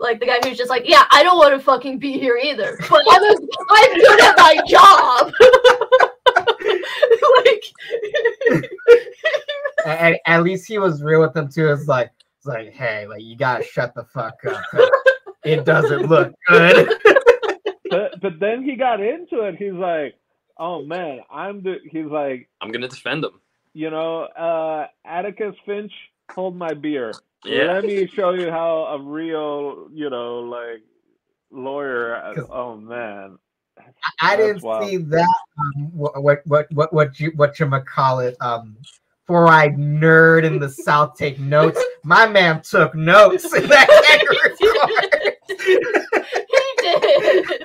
Like, the guy who's just like, yeah, I don't want to fucking be here either, but I'm, a, I'm good at my job. Like, at, at least he was real with them, too. It's like, it's like, hey, like, you got to shut the fuck up. It doesn't look good. But, but then he got into it. He's like, oh, man, I'm the, he's like, I'm going to defend him. You know, uh, Atticus Finch hold my beer. Yeah. Let me show you how a real, you know, like lawyer. Oh man, I, I didn't wild. see that. Um, what what what what you what you call it? Um, four-eyed nerd in the South take notes. My man took notes in that kangaroo court. He did.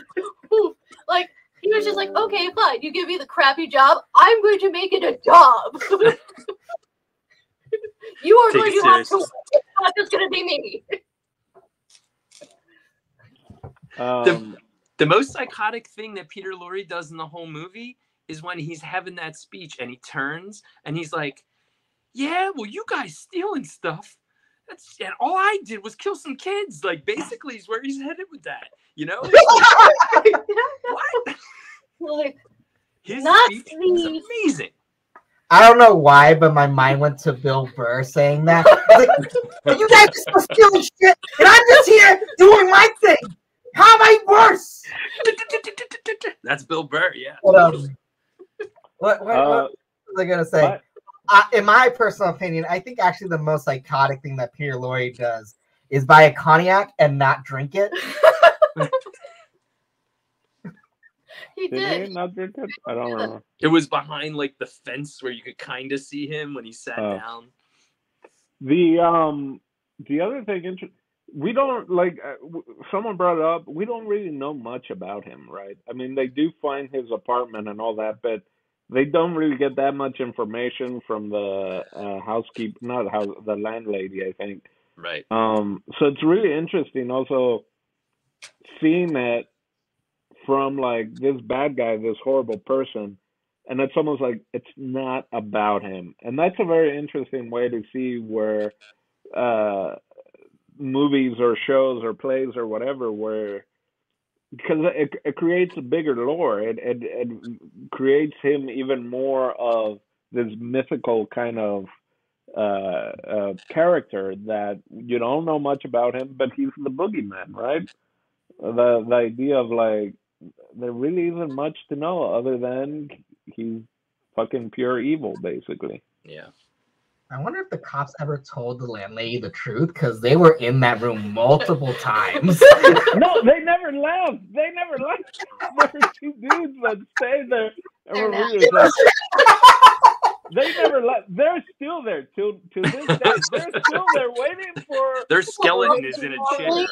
Like he was just like, okay, fine. You give me the crappy job. I'm going to make it a job. You are going to have to. It's not just going to be me. Um, the, the most psychotic thing that Peter Lorre does in the whole movie is when he's having that speech and he turns and he's like, yeah, well, you guys stealing stuff. That's, and all I did was kill some kids. Like, basically, is where he's headed with that, you know? What? Like, his speech is amazing. I don't know why, but my mind went to Bill Burr saying that. Like, you guys are still stealing shit, and I'm just here doing my thing. How am I worse? That's Bill Burr, yeah. What else? What, what, uh, what was I gonna say? Uh, in my personal opinion, I think actually the most psychotic thing that Peter Lorre does is buy a cognac and not drink it. He did. did. He not drink it? I don't remember. It was behind like the fence where you could kind of see him when he sat uh, down. The um, the other thing, we don't like. Uh, someone brought it up. We don't really know much about him, right? I mean, they do find his apartment and all that, but they don't really get that much information from the uh, housekeeper, not house, the landlady, I think. Right. Um. So it's really interesting, also seeing that from like this bad guy, this horrible person, and it's almost like it's not about him, and that's a very interesting way to see where uh, movies or shows or plays or whatever, where because it, it creates a bigger lore, it, it it creates him even more of this mythical kind of uh, uh, character that you don't know much about him, but he's the boogeyman, right? The the idea of like, there really isn't much to know other than he's fucking pure evil, basically. Yeah. I wonder if the cops ever told the landlady the truth, because they were in that room multiple times. No, they never left. They never left. There were two dudes that stayed there. And really like, they never left. They're still there to to this day. They're still there waiting for. Their skeleton is in a chair.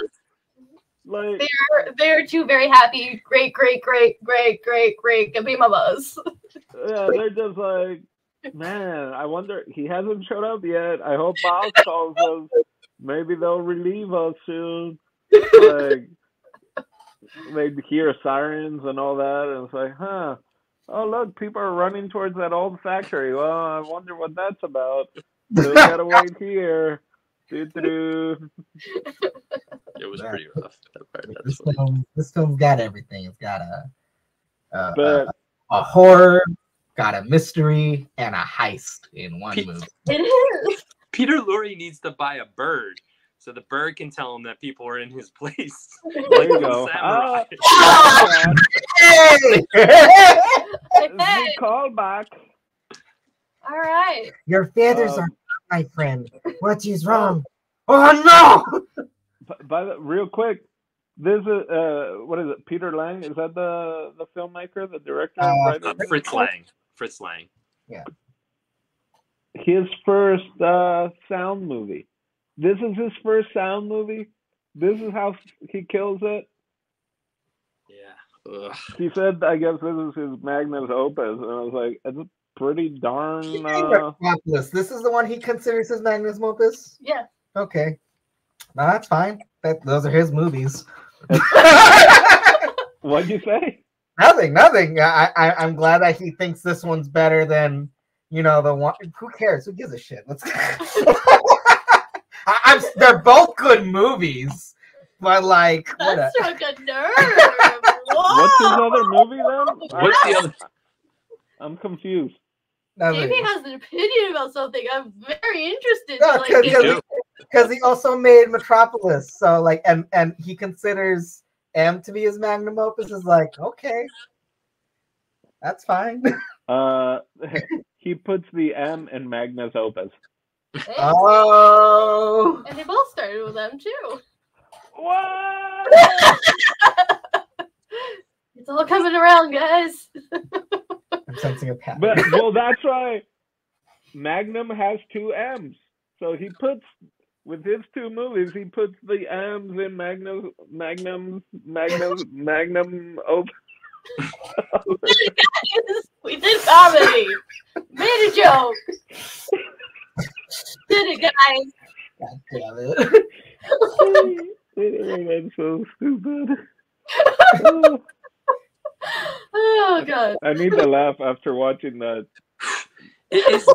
Like, they're they're two very happy great great great great great great can be mamas. Yeah, they're just like, man, I wonder, he hasn't showed up yet. I hope Bob calls us. Maybe they'll relieve us soon. Like, they hear sirens and all that, and it's like, huh, oh look, people are running towards that old factory. Well, I wonder what that's about. So we gotta wait here. It was pretty rough. That part, this, film, this film's got everything. It's got a a, but, a a horror, got a mystery, and a heist in one Pete, movie. It is. Peter Lorre needs to buy a bird so the bird can tell him that people are in his place. There you go. Uh, hey, hey, hey. Call back. All right. Your feathers um, are. My friend, what is wrong? Oh no! But, but real quick, there's a uh, what is it? Peter Lang, is that the the filmmaker, the director? Uh, right? uh, Fritz Lang. Fritz Lang. Yeah. His first uh, sound movie. This is his first sound movie. This is how he kills it. Yeah. Ugh. He said, "I guess this is his magnum opus," and I was like, "It's a pretty darn." Uh... This is the one he considers his magnum opus. Yeah. Okay. No, that's fine. That those are his movies. What'd you say? Nothing. Nothing. I, I I'm glad that he thinks this one's better than, you know, the one. Who cares? Who gives a shit? Let's. I, I'm. They're both good movies, but like. That's a... like a nerve. What's his other movie then? What's the other? I'm confused. J P has an opinion about something. I'm very interested. Because no, like, he, he also made Metropolis, so like, and and he considers M to be his magnum opus. Is like, okay, that's fine. Uh, he puts the M in magnum opus. Hey. Oh. And they both started with M too. What? It's all coming around, guys. I'm sensing a pattern. But, well, that's why Magnum has two M's. So he puts, with his two movies, he puts the M's in Magnum, Magnum, Magnum, Magnum. Op We did comedy. Made a joke. Did it, guys. God damn it. I'm so stupid. Oh. Oh, God. I need to laugh after watching that. It is,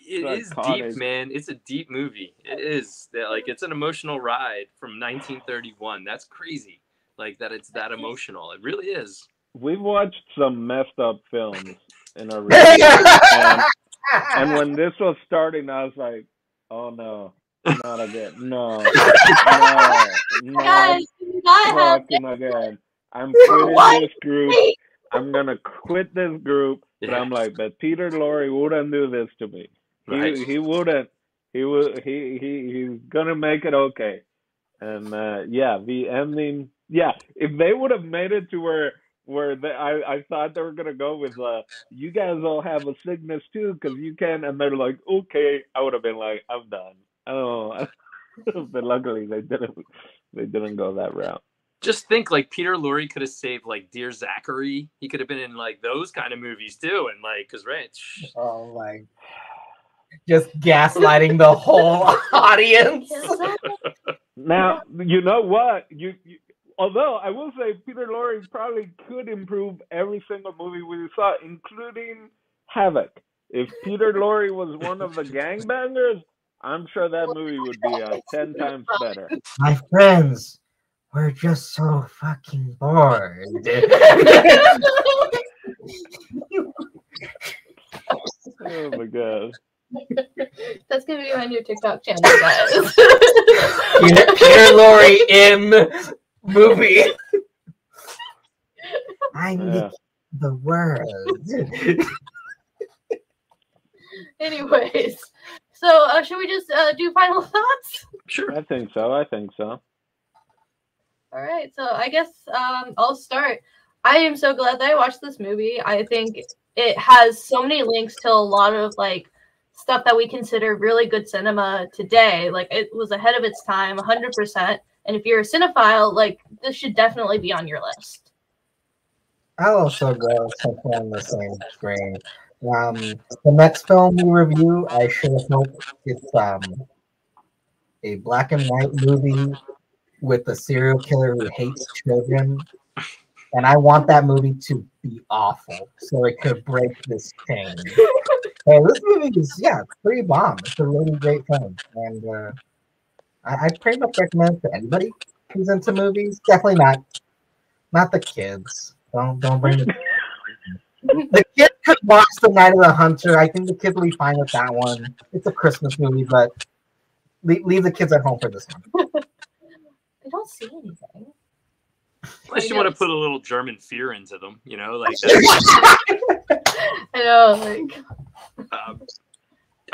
it is deep, man. It's a deep movie. It is. Like, it's an emotional ride from nineteen thirty-one. That's crazy. Like, that it's that emotional. It really is. We've watched some messed up films in our review. and, and when this was starting, I was like, oh, no. Not again. No. No. No. Guys, not again. I'm quitting what? This group. I'm going to quit this group. But yeah. I'm like, but Peter Lorre wouldn't do this to me. Right. He, he wouldn't. He would. He, he, he's going to make it okay. And uh, yeah, the ending. Yeah, if they would have made it to where where they, I, I thought they were going to go with, uh, you guys all have a sickness too, because you can. And they're like, okay. I would have been like, I'm done. Oh, but luckily they didn't. They didn't go that route. Just think, like Peter Lorre could have saved, like Dear Zachary. He could have been in like those kind of movies too, and like, cause Rich. Oh my! Just gaslighting the whole audience. Now you know what you, you. Although I will say, Peter Lorre probably could improve every single movie we saw, including Havoc. If Peter Lorre was one of the gangbangers, I'm sure that movie would be uh, ten times better. My friends, we're just so fucking bored. Oh my god. That's gonna be my new TikTok channel, guys. Peter, Peter Lorre in movie. I'm yeah. the world. Anyways. So, uh, should we just uh, do final thoughts? Sure. I think so. I think so. All right. So, I guess um, I'll start. I am so glad that I watched this movie. I think it has so many links to a lot of, like, stuff that we consider really good cinema today. Like, it was ahead of its time, one hundred percent. And if you're a cinephile, like, this should definitely be on your list. I'll also go something on the same screen. Um, the next film we review, I sure hope it's um a black and white movie with a serial killer who hates children, and I want that movie to be awful so it could break this chain. So this movie is yeah, pretty bomb. It's a really great film, and uh, I, I pretty much recommend it to anybody who's into movies. Definitely not not the kids. Don't don't bring the The kid could watch The Night of the Hunter. I think the kids will be fine with that one. It's a Christmas movie, but leave, leave the kids at home for this one. They don't see anything. Unless you want to put a little German fear into them, you know? Like I know. Like... Um,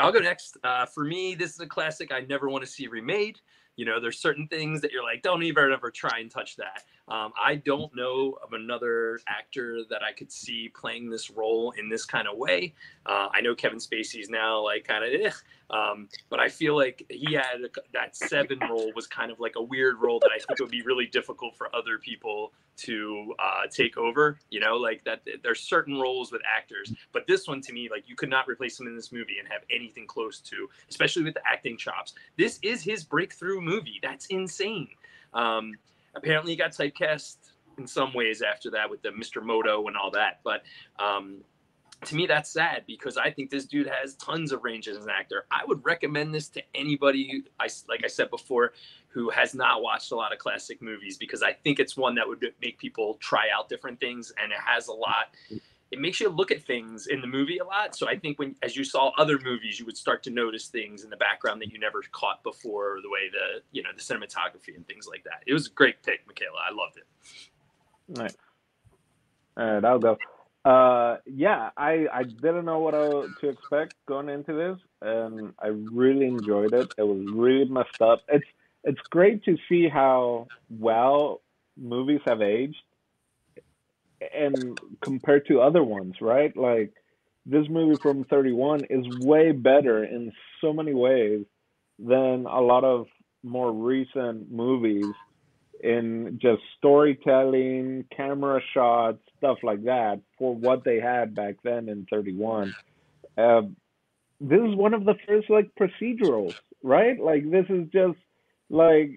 I'll go next. Uh, for me, this is a classic I never want to see remade. You know, there's certain things that you're like, don't even ever try and touch that. Um, I don't know of another actor that I could see playing this role in this kind of way. Uh, I know Kevin Spacey's now like kind of, um, but I feel like he had a, that Seven role was kind of like a weird role that I think would be really difficult for other people to uh, take over. You know, like that there's certain roles with actors, but this one to me, like you could not replace him in this movie and have anything close to, especially with the acting chops. This is his breakthrough movie. That's insane. Um, apparently he got typecast in some ways after that with the Mister Moto and all that. But um, to me, that's sad because I think this dude has tons of range as an actor. I would recommend this to anybody, I, like I said before, who has not watched a lot of classic movies because I think it's one that would make people try out different things. And it has a lot. It makes you look at things in the movie a lot. So I think when, as you saw other movies, you would start to notice things in the background that you never caught before, or the way the, you know, the cinematography and things like that. It was a great pick, Michaela. I loved it. All right. All right, I'll go. Uh, yeah, I, I didn't know what I, to expect going into this. and I really enjoyed it. It was really messed up. It's it's great to see how well movies have aged, and compared to other ones, right? Like this movie from thirty-one is way better in so many ways than a lot of more recent movies in just storytelling, camera shots, stuff like that, for what they had back then in thirty-one. Uh, this is one of the first like procedurals, right? Like this is just like,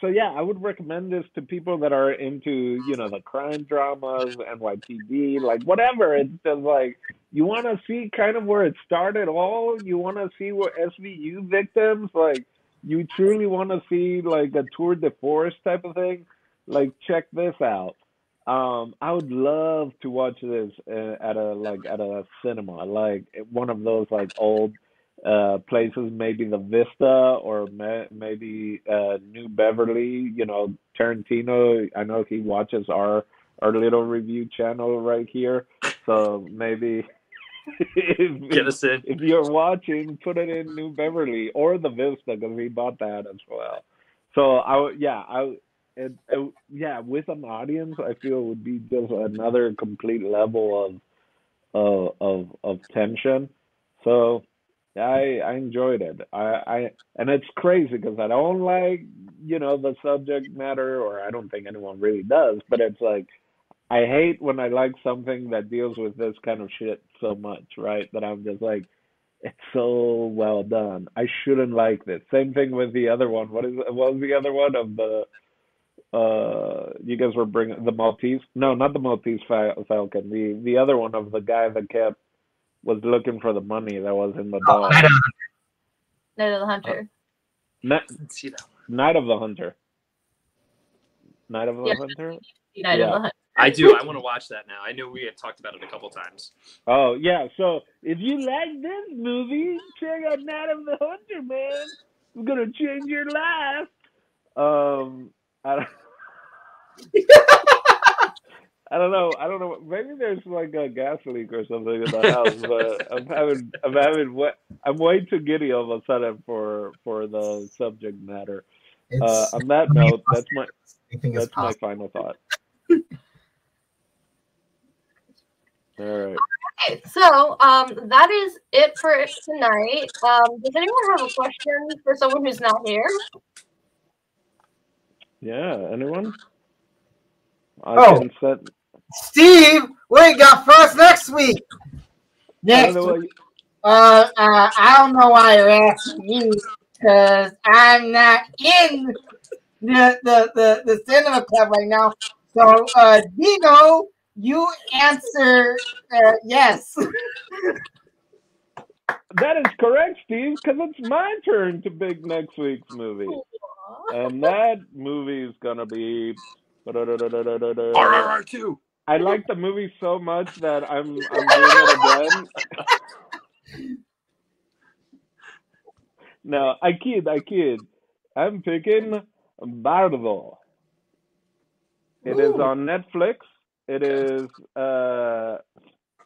so yeah, I would recommend this to people that are into, you know, the crime dramas, N Y P D, like whatever. It's just like, you want to see kind of where it started all, you want to see where S V U victims, like you truly want to see like a tour de force type of thing. Like check this out. Um, I would love to watch this uh, at a like at a cinema, like one of those like old uh, places, maybe the Vista or me- maybe uh, New Beverly. You know, Tarantino. I know he watches our our little review channel right here, so maybe if, get us in. If you're watching, put it in New Beverly or the Vista because we bought that as well. So I yeah I. It, it, yeah, with an audience, I feel it would be just another complete level of uh, of of tension. So I I enjoyed it. I, I and it's crazy because I don't like, you know, the subject matter, or I don't think anyone really does. But it's like I hate when I like something that deals with this kind of shit so much, right? That I'm just like, it's so well done. I shouldn't like this. Same thing with the other one. What is what was the other one of the Uh, you guys were bringing the Maltese? No, not the Maltese Falcon. The the other one of the guy that kept was looking for the money that was in the dog. Oh, Night of the Hunter. Uh, Night, see that one. Night of the Hunter. Night of the yeah. Hunter. Night yeah. of the Hunter. I do. I want to watch that now. I know we had talked about it a couple times. Oh yeah. So if you like this movie, check out Night of the Hunter, man. It's gonna change your life. Um. I don't, I don't know. I don't know. Maybe there's like a gas leak or something in the house. But I'm having, I'm having what? I'm way too giddy all of a sudden for for the subject matter. Uh, on that note, that's my that's my final thought. All right. Okay, so um, that is it for tonight. Um, does anyone have a question for someone who's not here? Yeah, anyone? I oh, set... Steve, what do you got for us next week? Next week. You... Uh, uh, I don't know why you're asking me, because I'm not in the, the, the, the cinema club right now. So, uh, Dino, you answer uh, yes. That is correct, Steve, because it's my turn to pick next week's movie. And that movie is gonna be R R R two. I like the movie so much that I'm I'm doing it again. No, I kid, I kid. I'm picking Bardo. It Ooh. Is on Netflix. It is uh,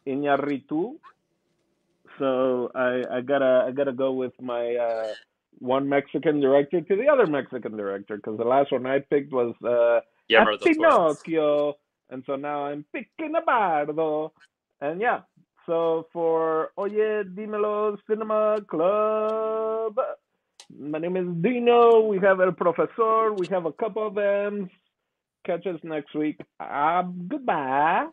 Iñárritu. So I, I gotta I gotta go with my. Uh, one Mexican director to the other Mexican director, because the last one I picked was uh, yeah, a Pinocchio, and so now I'm picking a Bardo. And yeah, so for Oye Dimelo Cinema Club, my name is Dino, we have El Profesor, we have a couple of them. Catch us next week. Um, goodbye.